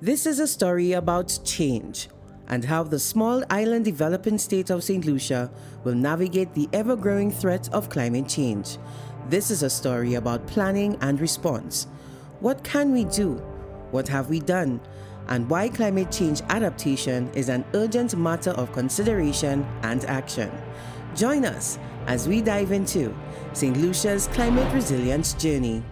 This is a story about change and how the small island developing state of Saint Lucia will navigate the ever-growing threat of climate change. This is a story about planning and response. What can we do? What have we done? And why climate change adaptation is an urgent matter of consideration and action. Join us as we dive into Saint Lucia's climate resilience journey.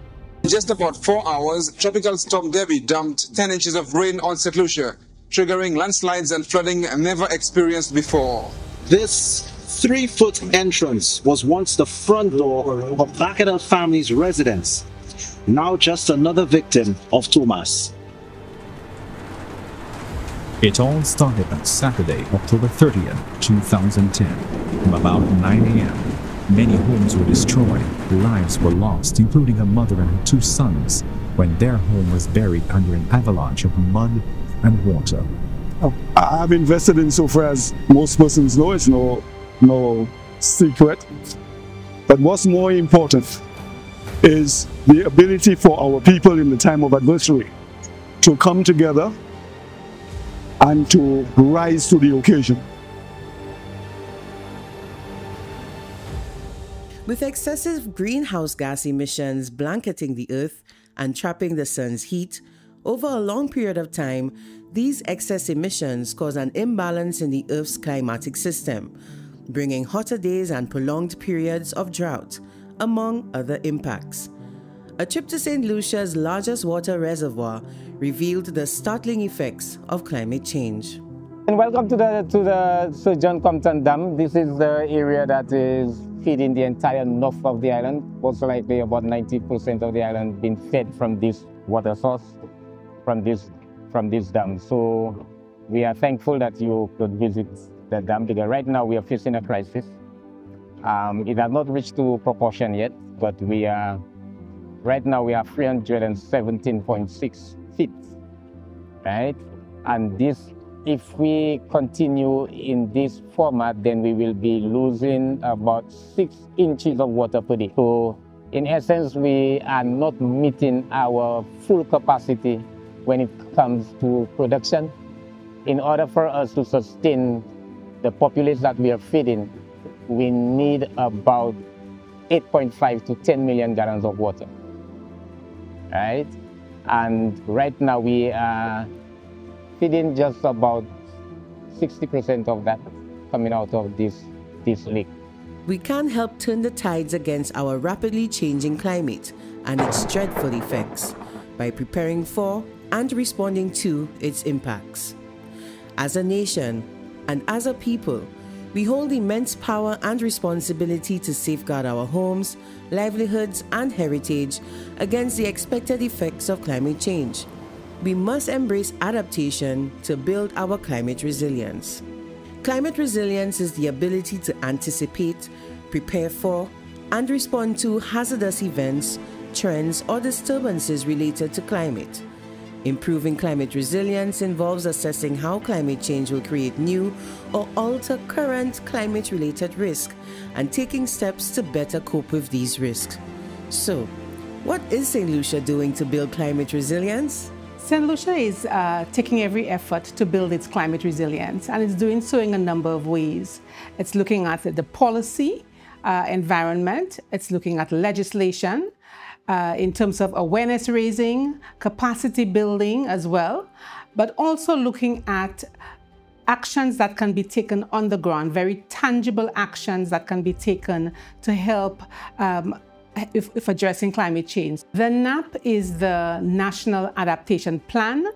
In just about 4 hours, Tropical Storm Debbie dumped 10 inches of rain on Saint Lucia, triggering landslides and flooding never experienced before. This 3-foot entrance was once the front door of Bacchanal family's residence, now just another victim of Thomas. It all started on Saturday, October 30th, 2010, from about 9 a.m. Many homes were destroyed, lives were lost, including a mother and her 2 sons, when their home was buried under an avalanche of mud and water. I've invested in, so far as most persons know, it's no secret. But what's more important is the ability for our people in the time of adversity to come together and to rise to the occasion. With excessive greenhouse gas emissions blanketing the earth and trapping the sun's heat, over a long period of time, these excess emissions cause an imbalance in the earth's climatic system, bringing hotter days and prolonged periods of drought, among other impacts. A trip to Saint Lucia's largest water reservoir revealed the startling effects of climate change. And welcome to the Sir John Compton Dam. This is the area that is feeding the entire north of the island, most likely about 90% of the island being fed from this water source, from this dam. So we are thankful that you could visit the dam, because right now we are facing a crisis. It has not reached to proportion yet, but we are, right now we are 317.6 feet, right? And this, if we continue in this format, then we will be losing about 6 inches of water per day. So in essence, we are not meeting our full capacity when it comes to production. In order for us to sustain the population that we are feeding, we need about 8.5 to 10 million gallons of water, right? And right now we are feeding just about 60% of that coming out of this lake. We can't help turn the tides against our rapidly changing climate and its dreadful effects by preparing for and responding to its impacts. As a nation and as a people, we hold immense power and responsibility to safeguard our homes, livelihoods, and heritage against the expected effects of climate change. We must embrace adaptation to build our climate resilience. Climate resilience is the ability to anticipate, prepare for, and respond to hazardous events, trends, or disturbances related to climate. Improving climate resilience involves assessing how climate change will create new or alter current climate-related risks and taking steps to better cope with these risks. So, what is Saint Lucia doing to build climate resilience? Saint Lucia is taking every effort to build its climate resilience, and it's doing so in a number of ways. It's looking at the policy environment, it's looking at legislation in terms of awareness raising, capacity building as well, but also looking at actions that can be taken on the ground, very tangible actions that can be taken to help if addressing climate change. The NAP is the National Adaptation Plan,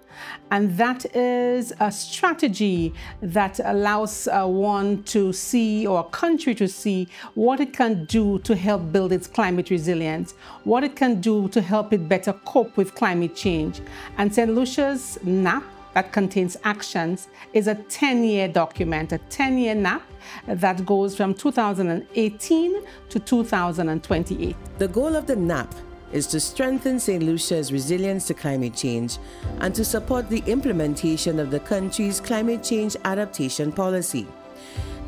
and that is a strategy that allows one to see, or a country to see, what it can do to help build its climate resilience, what it can do to help it better cope with climate change. And Saint Lucia's NAP, that contains actions, is a 10-year document, a 10-year NAP that goes from 2018 to 2028. The goal of the NAP is to strengthen Saint Lucia's resilience to climate change and to support the implementation of the country's climate change adaptation policy.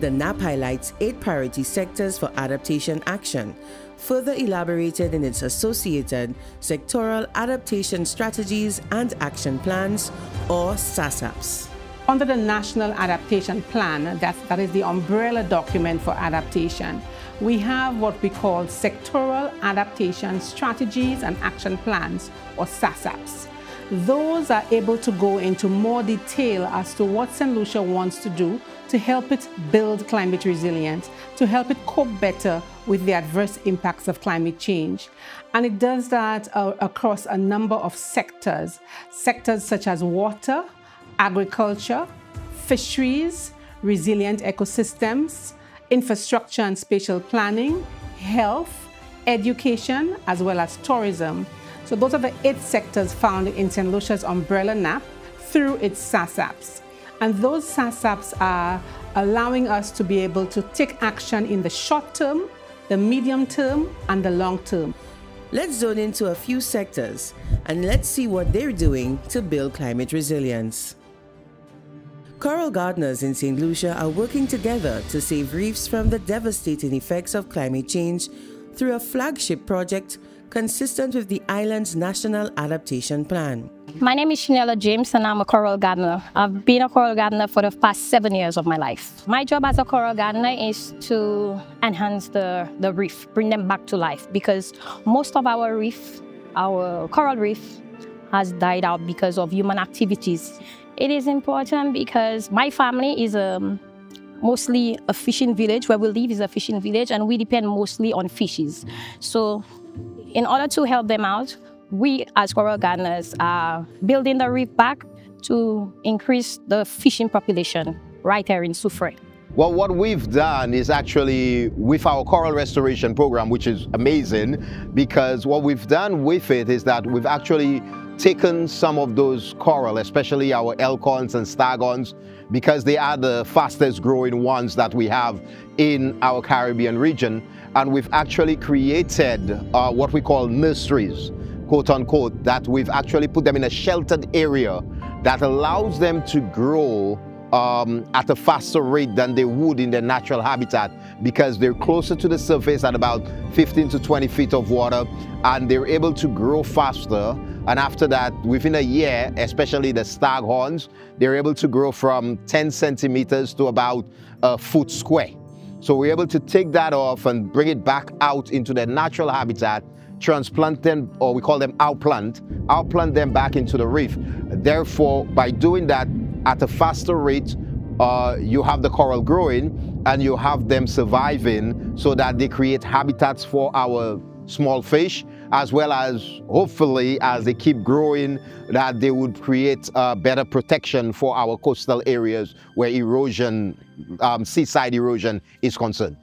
The NAP highlights 8 priority sectors for adaptation action, further elaborated in its associated sectoral adaptation strategies and action plans, or SASAPs. Under the National Adaptation Plan, that is the umbrella document for adaptation, we have what we call sectoral adaptation strategies and action plans, or SASAPs. Those are able to go into more detail as to what St. Lucia wants to do to help it build climate resilience, to help it cope better with the adverse impacts of climate change. And it does that across a number of sectors. Sectors such as water, agriculture, fisheries, resilient ecosystems, infrastructure and spatial planning, health, education, as well as tourism. So those are the 8 sectors found in St. Lucia's umbrella NAP through its SASAPs. And those SASAPs are allowing us to be able to take action in the short term, the medium term, and the long term. Let's zone into a few sectors and let's see what they're doing to build climate resilience. Coral gardeners in St. Lucia are working together to save reefs from the devastating effects of climate change through a flagship project consistent with the island's National Adaptation Plan. My name is Shinella James and I'm a coral gardener. I've been a coral gardener for the past 7 years of my life. My job as a coral gardener is to enhance the reef, bring them back to life, because most of our reef, our coral reef, has died out because of human activities. It is important because my family is mostly a fishing village. Where we live is a fishing village and we depend mostly on fishes. So in order to help them out, we as coral gardeners are building the reef back to increase the fishing population right here in Soufre. Well, what we've done is actually with our coral restoration program, which is amazing, because what we've done with it is that we've actually taken some of those coral, especially our Elkhorns and Staghorns, because they are the fastest growing ones that we have in our Caribbean region. And we've actually created what we call nurseries, quote unquote, that we've actually put them in a sheltered area that allows them to grow at a faster rate than they would in their natural habitat, because they're closer to the surface at about 15 to 20 feet of water, and they're able to grow faster. And after that, within a year, especially the Staghorns, they're able to grow from 10 centimeters to about a foot square. So we're able to take that off and bring it back out into their natural habitat, transplant them, or we call them outplant them back into the reef. Therefore, by doing that at a faster rate, you have the coral growing and you have them surviving, so that they create habitats for our small fish, as well as, hopefully, as they keep growing, that they would create better protection for our coastal areas where erosion, seaside erosion, is concerned.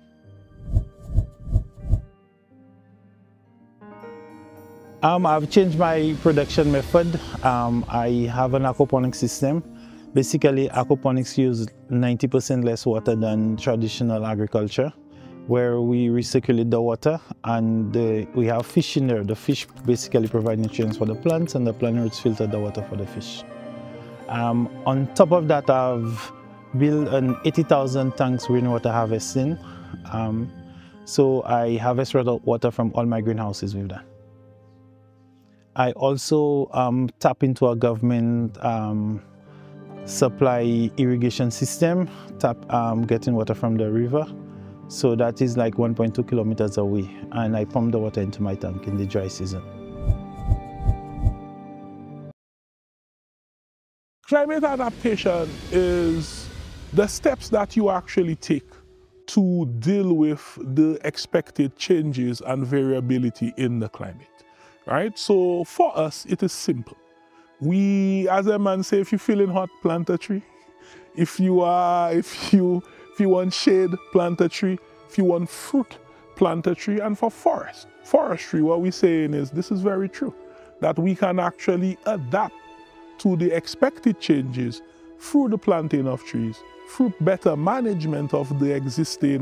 I've changed my production method. I have an aquaponics system. Basically, aquaponics use 90% less water than traditional agriculture, where we recirculate the water, and we have fish in there. The fish basically provide nutrients for the plants, and the plant roots filter the water for the fish. On top of that, I've built an 80,000 tanks rainwater harvesting. So I harvest water from all my greenhouses with that. I also tap into a government supply irrigation system, getting water from the river. So that is like 1.2 kilometers away, and I pump the water into my tank in the dry season. Climate adaptation is the steps that you actually take to deal with the expected changes and variability in the climate, right? So for us, it is simple. We, as a man say, if you're feeling hot, plant a tree. If you want shade, plant a tree. If you want fruit, plant a tree. And for forestry, what we're saying is, this is very true, that we can actually adapt to the expected changes through the planting of trees, through better management of the existing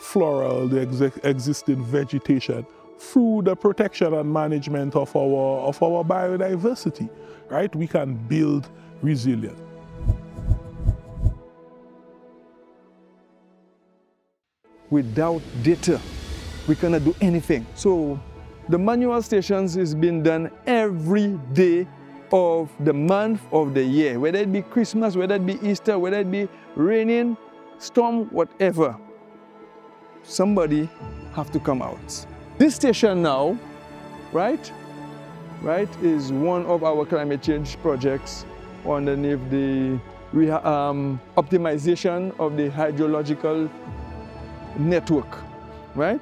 floral, the existing vegetation, through the protection and management of our biodiversity, right? We can build resilience. Without data, we cannot do anything. So the manual stations is being done every day of the month of the year, whether it be Christmas, whether it be Easter, whether it be raining, storm, whatever. Somebody have to come out. This station now, right, is one of our climate change projects underneath the optimization of the hydrological network, right?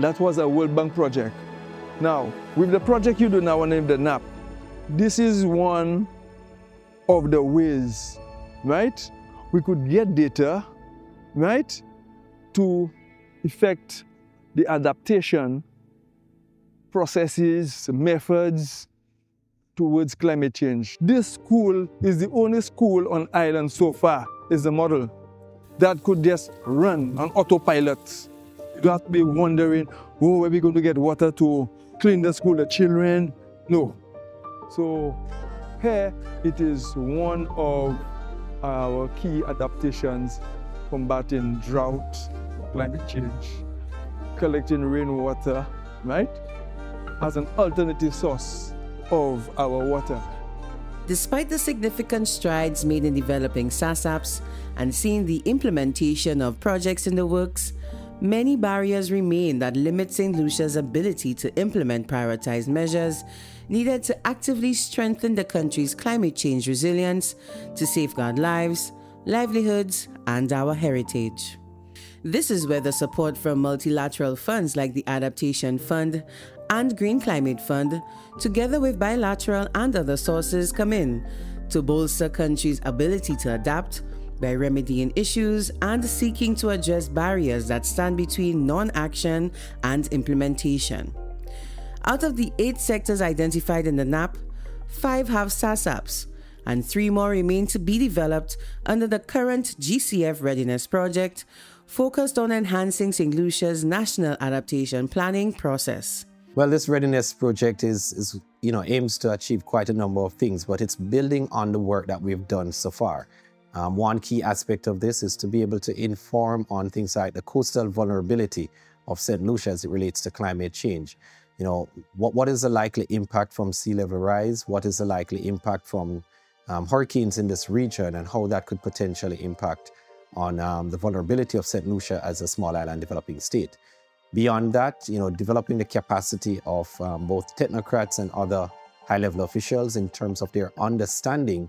That was a World Bank project. Now, with the project you do now named the NAP, this is one of the ways, right? We could get data, right, to effect the adaptation processes, methods towards climate change. This school is the only school on island so far, is the model, that could just run on autopilot. You have to be wondering, oh, where are we going to get water to clean the school, the children? No. So here it is one of our key adaptations combating drought, climate change, collecting rainwater, right, as an alternative source of our water. Despite the significant strides made in developing SASAPs and seeing the implementation of projects in the works, many barriers remain that limit St. Lucia's ability to implement prioritized measures needed to actively strengthen the country's climate change resilience to safeguard lives, livelihoods, and our heritage. This is where the support from multilateral funds like the Adaptation Fund and Green Climate Fund, together with bilateral and other sources, come in to bolster countries' ability to adapt by remedying issues and seeking to address barriers that stand between non-action and implementation. Out of the 8 sectors identified in the NAP, 5 have SASAPs, and 3 more remain to be developed under the current GCF Readiness Project, focused on enhancing St. Lucia's national adaptation planning process. Well, this readiness project is aims to achieve quite a number of things, but it's building on the work that we've done so far. One key aspect of this is to be able to inform on things like the coastal vulnerability of St. Lucia as it relates to climate change. You know, what is the likely impact from sea level rise? What is the likely impact from hurricanes in this region, and how that could potentially impact on the vulnerability of St. Lucia as a small island developing state. Beyond that, developing the capacity of both technocrats and other high-level officials in terms of their understanding,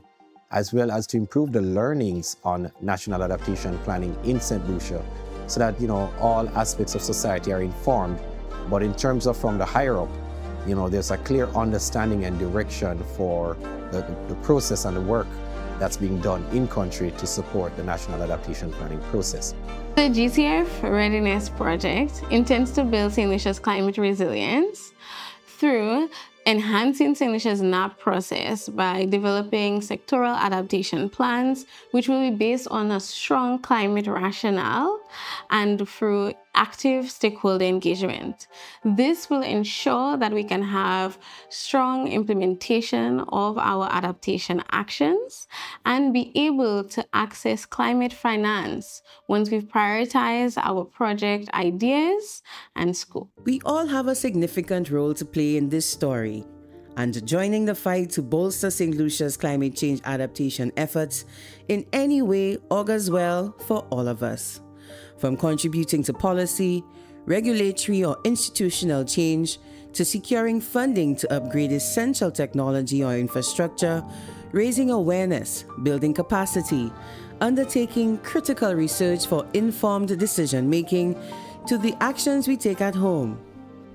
as well as to improve the learnings on national adaptation planning in St. Lucia, so that all aspects of society are informed. But in terms of from the higher up, there's a clear understanding and direction for the process and the work that's being done in country to support the national adaptation planning process. The GCF Readiness Project intends to build St. Lucia's climate resilience through enhancing St. Lucia's NAP process by developing sectoral adaptation plans, which will be based on a strong climate rationale and through active stakeholder engagement. This will ensure that we can have strong implementation of our adaptation actions and be able to access climate finance once we've prioritized our project ideas and scope. We all have a significant role to play in this story, and joining the fight to bolster St. Lucia's climate change adaptation efforts in any way augurs well for all of us. From contributing to policy, regulatory or institutional change, to securing funding to upgrade essential technology or infrastructure, raising awareness, building capacity, undertaking critical research for informed decision-making, to the actions we take at home.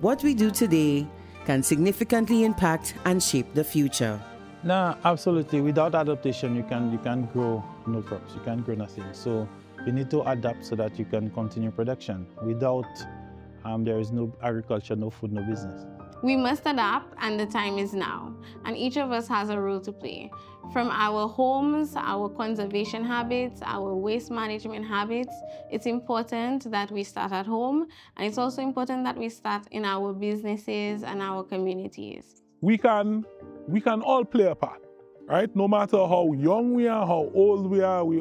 What we do today can significantly impact and shape the future. No, absolutely. Without adaptation, you can't grow no crops, you can't grow nothing. So you need to adapt so that you can continue production. Without, there is no agriculture, no food, no business. We must adapt, and the time is now. And each of us has a role to play. From our homes, our conservation habits, our waste management habits, it's important that we start at home. And it's also important that we start in our businesses and our communities. We can all play a part. Right? No matter how young we are, how old we are, we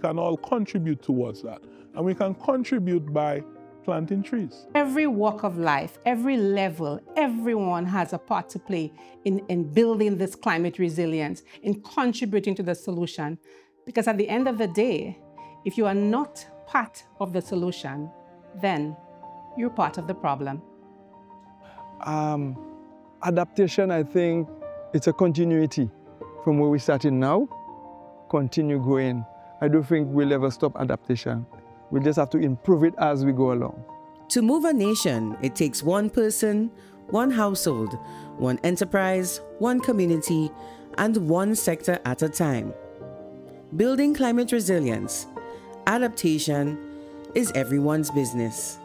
can all contribute towards that. And we can contribute by planting trees. Every walk of life, every level, everyone has a part to play in building this climate resilience, in contributing to the solution. Because at the end of the day, if you are not part of the solution, then you're part of the problem. Adaptation, I think, it's a continuity from where we started now, continue going. I don't think we'll ever stop adaptation. We just have to improve it as we go along. To move a nation, it takes one person, one household, one enterprise, one community, and one sector at a time. Building climate resilience, adaptation, is everyone's business.